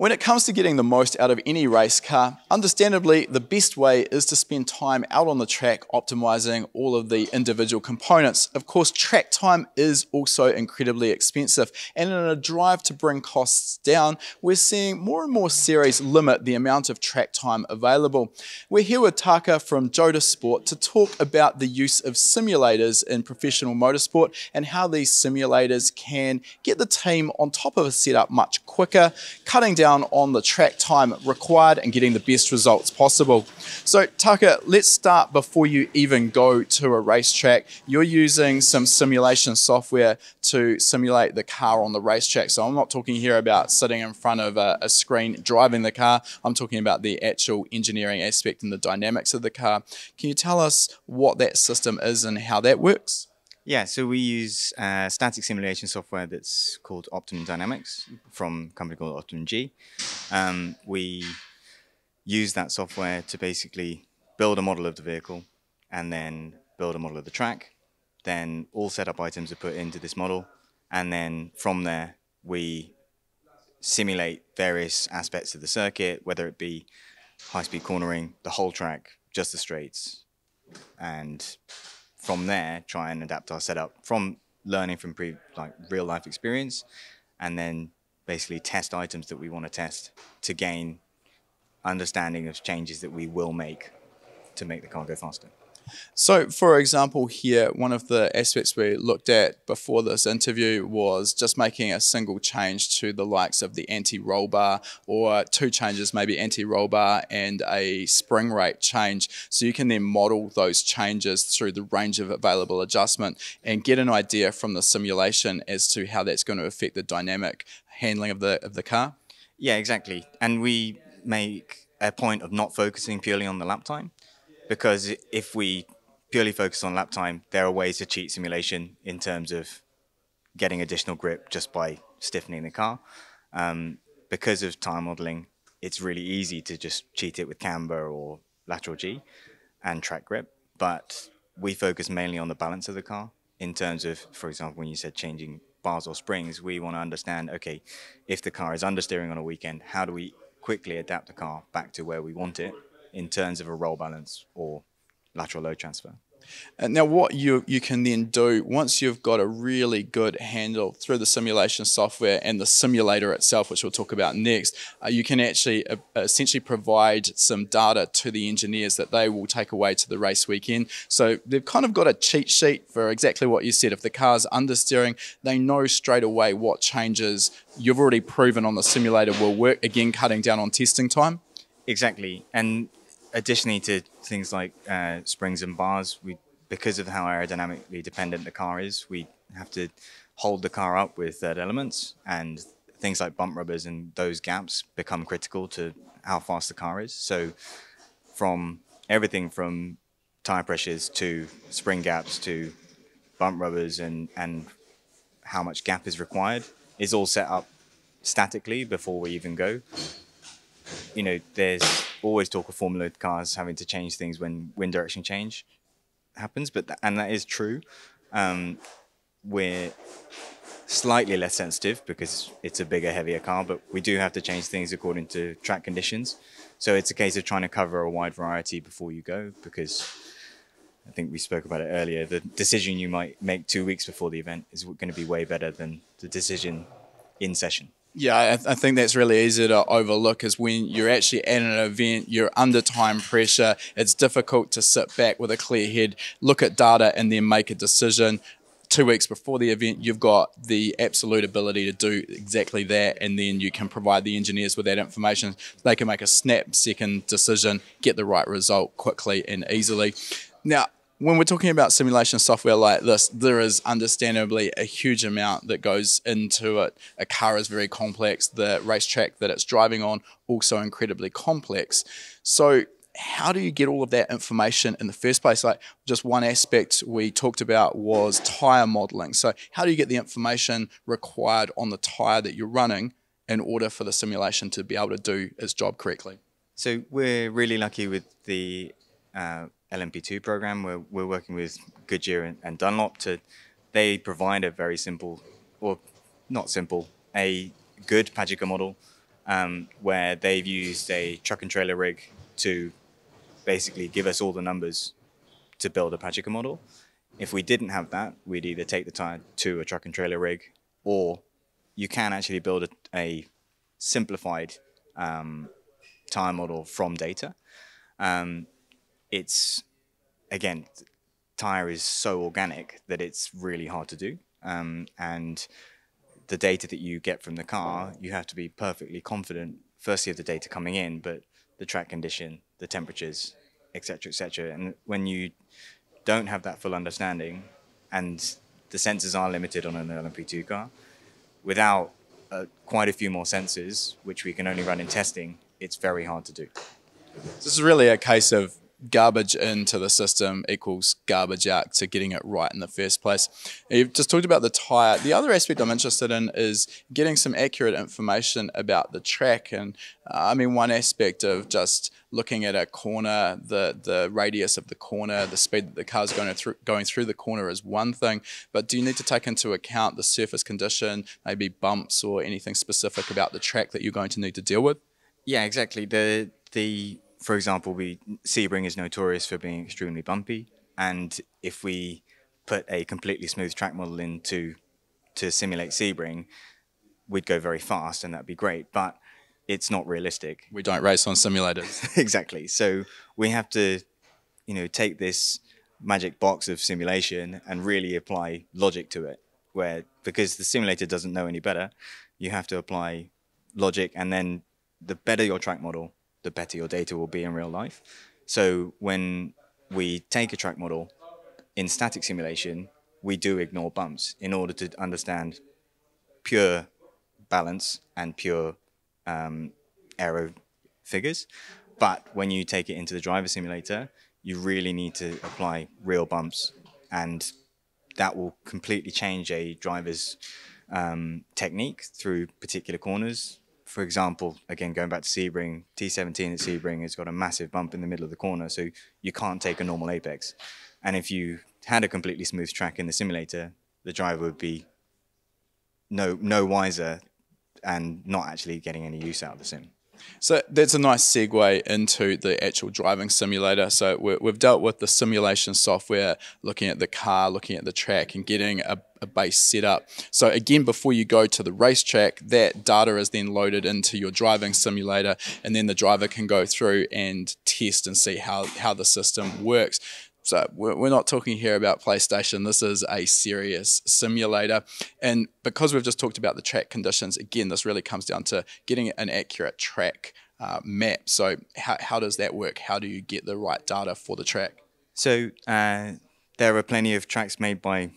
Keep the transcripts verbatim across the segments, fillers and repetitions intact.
When it comes to getting the most out of any race car, understandably, the best way is to spend time out on the track optimizing all of the individual components. Of course, track time is also incredibly expensive, and in a drive to bring costs down, we're seeing more and more series limit the amount of track time available. We're here with Taka from Jota Sport to talk about the use of simulators in professional motorsport and how these simulators can get the team on top of a setup much quicker, cutting down on the track time required and getting the best results possible. So Taka, let's start before you even go to a racetrack. You're using some simulation software to simulate the car on the racetrack. So I'm not talking here about sitting in front of a, a screen driving the car. I'm talking about the actual engineering aspect and the dynamics of the car. Can you tell us what that system is and how that works? Yeah, so we use uh, static simulation software that's called Optimum Dynamics from a company called Optimum G. Um, we use that software to basically build a model of the vehicle and then build a model of the track. Then all setup items are put into this model, and then from there we simulate various aspects of the circuit, whether it be high-speed cornering, the whole track, just the straights, and from there, try and adapt our setup from learning from pre like real life experience, and then basically test items that we want to test to gain understanding of changes that we will make to make the car go faster. So, for example, here, one of the aspects we looked at before this interview was just making a single change to the likes of the anti-roll bar, or two changes, maybe anti-roll bar and a spring rate change. So you can then model those changes through the range of available adjustment and get an idea from the simulation as to how that's going to affect the dynamic handling of the, of the car? Yeah, exactly. And we make a point of not focusing purely on the lap time, because if we purely focus on lap time, there are ways to cheat simulation in terms of getting additional grip just by stiffening the car. Um, because of tire modeling, it's really easy to just cheat it with camber or lateral G and track grip. But we focus mainly on the balance of the car in terms of, for example, when you said changing bars or springs, we want to understand, okay, if the car is understeering on a weekend, how do we quickly adapt the car back to where we want it in terms of a roll balance or lateral load transfer. And now what you, you can then do once you've got a really good handle through the simulation software and the simulator itself, which we'll talk about next, uh, you can actually uh, essentially provide some data to the engineers that they will take away to the race weekend. So they've kind of got a cheat sheet for exactly what you said. If the car's understeering, they know straight away what changes you've already proven on the simulator will work, again, cutting down on testing time. Exactly. And additionally to things like uh, springs and bars, we, because of how aerodynamically dependent the car is, we have to hold the car up with third elements, and things like bump rubbers and those gaps become critical to how fast the car is. So from everything from tire pressures to spring gaps to bump rubbers and, and how much gap is required is all set up statically before we even go. You know, there's always talk of Formula cars having to change things when wind direction change happens, but th and that is true. Um, we're slightly less sensitive because it's a bigger, heavier car, but we do have to change things according to track conditions. So it's a case of trying to cover a wide variety before you go, because I think we spoke about it earlier, the decision you might make two weeks before the event is going to be way better than the decision in session. Yeah, I, th I think that's really easy to overlook, is when you're actually at an event, you're under time pressure, it's difficult to sit back with a clear head, look at data and then make a decision. Two weeks before the event, you've got the absolute ability to do exactly that, and then you can provide the engineers with that information. They can make a snap second decision, get the right result quickly and easily. Now, when we're talking about simulation software like this, there is understandably a huge amount that goes into it. A car is very complex. The racetrack that it's driving on, also incredibly complex. So how do you get all of that information in the first place? Like, just one aspect we talked about was tire modeling. So how do you get the information required on the tire that you're running in order for the simulation to be able to do its job correctly? So we're really lucky with the uh, L M P two program. We're, we're working with Goodyear and, and Dunlop to, they provide a very simple, or not simple, a good Pajica model um, where they've used a truck and trailer rig to basically give us all the numbers to build a Pajica model. If we didn't have that, we'd either take the tire to a truck and trailer rig, or you can actually build a, a simplified um, tire model from data. Um, it's, again, tire is so organic that it's really hard to do. Um, and the data that you get from the car, you have to be perfectly confident, firstly, of the data coming in, but the track condition, the temperatures, et cetera, et cetera. And when you don't have that full understanding, and the sensors are limited on an L M P two car, without uh, quite a few more sensors, which we can only run in testing, it's very hard to do. This is really a case of garbage into the system equals garbage out to getting it right in the first place. You've just talked about the tyre. The other aspect I'm interested in is getting some accurate information about the track. And uh, I mean, one aspect of just looking at a corner, the the radius of the corner, the speed that the car's going through going through the corner is one thing, but do you need to take into account the surface condition, maybe bumps or anything specific about the track that you're going to need to deal with? Yeah, exactly. The the For example, we Sebring is notorious for being extremely bumpy, and if we put a completely smooth track model in to, to simulate Sebring, we'd go very fast, and that'd be great, but it's not realistic. We don't race on simulators. Exactly. So we have to, you know, take this magic box of simulation and really apply logic to it, where, because the simulator doesn't know any better, you have to apply logic, and then the better your track model, the better your data will be in real life. So when we take a track model in static simulation, we do ignore bumps in order to understand pure balance and pure um, aero figures. But when you take it into the driver simulator, you really need to apply real bumps, and that will completely change a driver's um, technique through particular corners. For example, again, going back to Sebring, T seventeen at Sebring has got a massive bump in the middle of the corner, so you can't take a normal apex. And if you had a completely smooth track in the simulator, the driver would be no, no wiser and not actually getting any use out of the sim. So that's a nice segue into the actual driving simulator. So we're, we've dealt with the simulation software, looking at the car, looking at the track, and getting a, a base setup. So again, before you go to the racetrack, that data is then loaded into your driving simulator, and then the driver can go through and test and see how, how the system works. So we're not talking here about PlayStation. This is a serious simulator. And because we've just talked about the track conditions, again, this really comes down to getting an accurate track uh, map. So how, how does that work? How do you get the right data for the track? So uh, there are plenty of tracks made by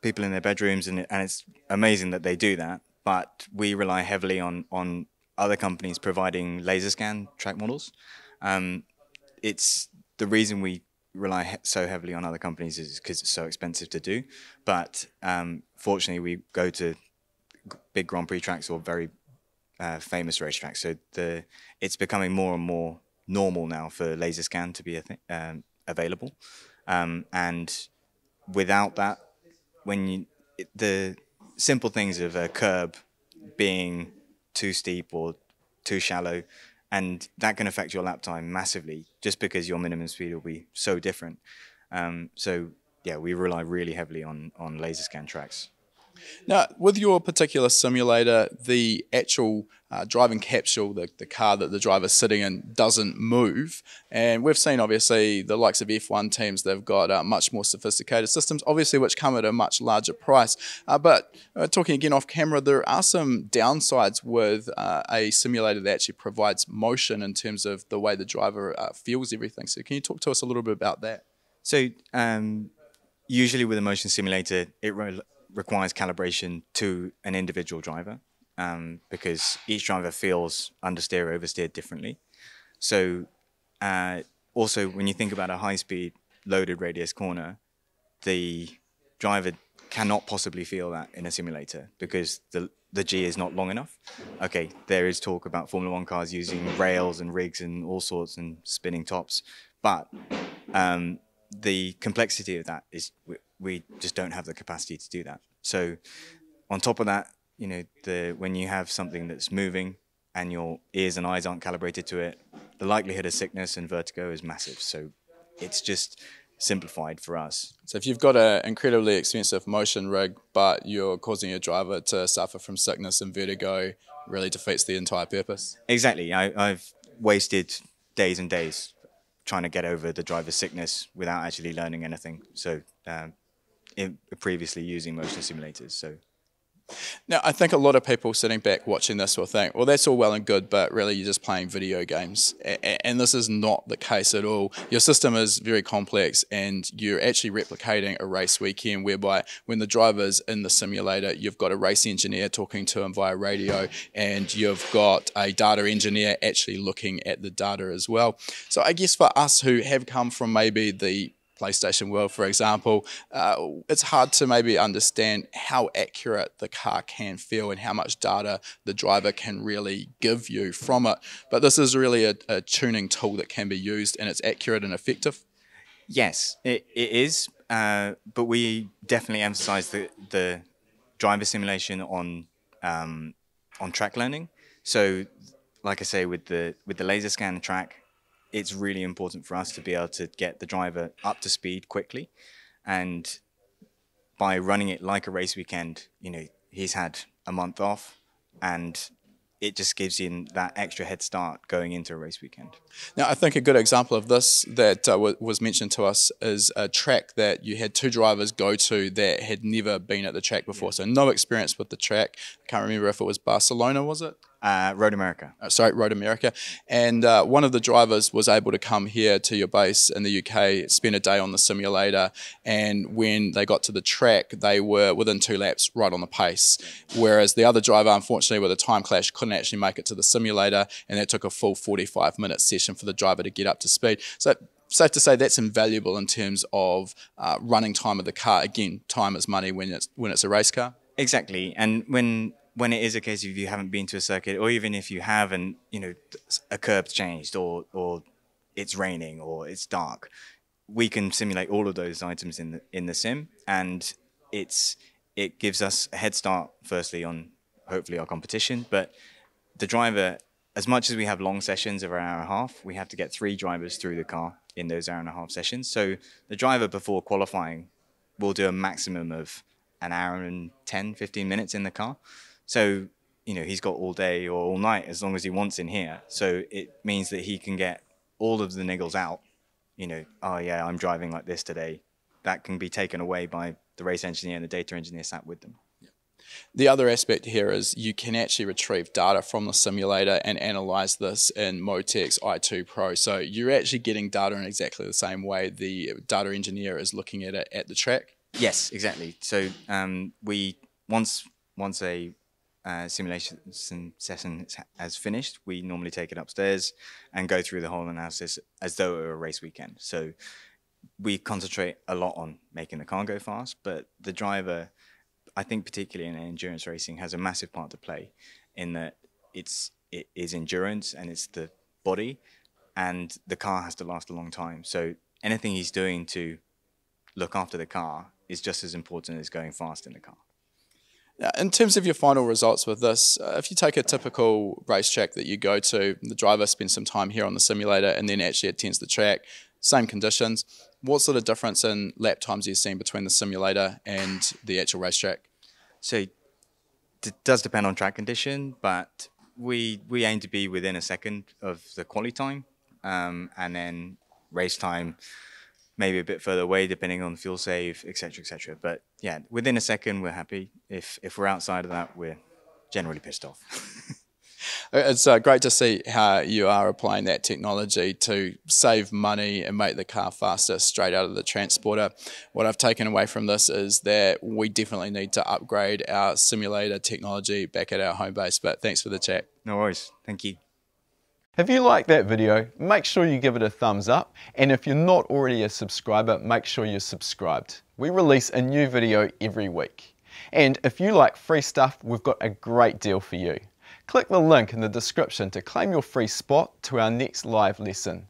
people in their bedrooms, and, and it's amazing that they do that. But we rely heavily on, on other companies providing laser scan track models. Um, it's the reason we rely he so heavily on other companies is because it's so expensive to do, but um, fortunately we go to big Grand Prix tracks or very uh, famous racetracks, so the it's becoming more and more normal now for laser scan to be a um, available, um, and without that, when you it, the simple things of a curb being too steep or too shallow, and that can affect your lap time massively just because your minimum speed will be so different. Um, so, yeah, we rely really heavily on, on laser scan tracks. Now, with your particular simulator, the actual uh, driving capsule, the, the car that the driver's sitting in, doesn't move. And we've seen, obviously, the likes of F one teams, they've got uh, much more sophisticated systems, obviously, which come at a much larger price. Uh, but uh, talking again off camera, there are some downsides with uh, a simulator that actually provides motion in terms of the way the driver uh, feels everything. So can you talk to us a little bit about that? So um, usually with a motion simulator, it really requires calibration to an individual driver, um, because each driver feels understeer, oversteer differently. So uh, also when you think about a high-speed loaded radius corner, the driver cannot possibly feel that in a simulator because the, the G is not long enough. Okay, there is talk about Formula One cars using rails and rigs and all sorts and spinning tops, but um, the complexity of that is, we just don't have the capacity to do that. So on top of that, you know, the, when you have something that's moving, and your ears and eyes aren't calibrated to it, the likelihood of sickness and vertigo is massive. So it's just simplified for us. So if you've got an incredibly expensive motion rig, but you're causing your driver to suffer from sickness and vertigo, really defeats the entire purpose. Exactly. I, I've wasted days and days trying to get over the driver's sickness without actually learning anything. So um, in, previously using motion simulators. So. Now, I think a lot of people sitting back watching this will think, well, that's all well and good, but really you're just playing video games. And this is not the case at all. Your system is very complex, and you're actually replicating a race weekend whereby when the driver's in the simulator, you've got a race engineer talking to him via radio, and you've got a data engineer actually looking at the data as well. So I guess for us who have come from maybe the PlayStation world, for example, uh, it's hard to maybe understand how accurate the car can feel and how much data the driver can really give you from it. But this is really a, a tuning tool that can be used, and it's accurate and effective. Yes, it, it is. Uh, but we definitely emphasize the, the driver simulation on um, on track learning. So, like I say, with the with the laser scan track, it's really important for us to be able to get the driver up to speed quickly. And by running it like a race weekend, you know, he's had a month off, and it just gives him that extra head start going into a race weekend. Now, I think a good example of this that uh, was mentioned to us is a track that you had two drivers go to that had never been at the track before. Yeah. So no experience with the track. I can't remember if it was Barcelona, was it? Uh, Road America. Oh, sorry, Road America. And uh, one of the drivers was able to come here to your base in the U K, spend a day on the simulator, and when they got to the track, they were within two laps right on the pace. Whereas the other driver, unfortunately, with a time clash, couldn't actually make it to the simulator, and that took a full forty-five minute session for the driver to get up to speed. So safe to say that's invaluable in terms of uh, running time of the car. Again, time is money when it's, when it's a race car. Exactly. And when... when it is a case if you haven't been to a circuit, or even if you have and, you know, a curb's changed, or, or it's raining, or it's dark, we can simulate all of those items in the, in the sim. And it's, it gives us a head start, firstly, on hopefully our competition. But the driver, as much as we have long sessions of an hour and a half, we have to get three drivers through the car in those hour and a half sessions. So the driver before qualifying will do a maximum of an hour and ten, fifteen minutes in the car. So, you know, he's got all day or all night as long as he wants in here. So it means that he can get all of the niggles out. You know, oh, yeah, I'm driving like this today. That can be taken away by the race engineer and the data engineer sat with them. The other aspect here is you can actually retrieve data from the simulator and analyze this in Motex i two Pro. So you're actually getting data in exactly the same way the data engineer is looking at it at the track. Yes, exactly. So um, we once, once a... Uh, simulation session has finished, we normally take it upstairs and go through the whole analysis as though it were a race weekend. So we concentrate a lot on making the car go fast, but the driver, I think particularly in endurance racing, has a massive part to play in that it's, it is endurance and it's the body, and the car has to last a long time. So anything he's doing to look after the car is just as important as going fast in the car. In terms of your final results with this, uh, if you take a typical racetrack that you go to, the driver spends some time here on the simulator and then actually attends the track, same conditions, what sort of difference in lap times are you seeing between the simulator and the actual racetrack? So it does depend on track condition, but we, we aim to be within a second of the quali time, um, and then race time maybe a bit further away, depending on fuel save, et cetera, et cetera. But yeah, within a second, we're happy. If, if we're outside of that, we're generally pissed off. It's uh, great to see how you are applying that technology to save money and make the car faster straight out of the transporter. What I've taken away from this is that we definitely need to upgrade our simulator technology back at our home base. But thanks for the chat. No worries. Thank you. If you liked that video, make sure you give it a thumbs up, and if you're not already a subscriber, make sure you're subscribed. We release a new video every week. And if you like free stuff, we've got a great deal for you. Click the link in the description to claim your free spot to our next live lesson.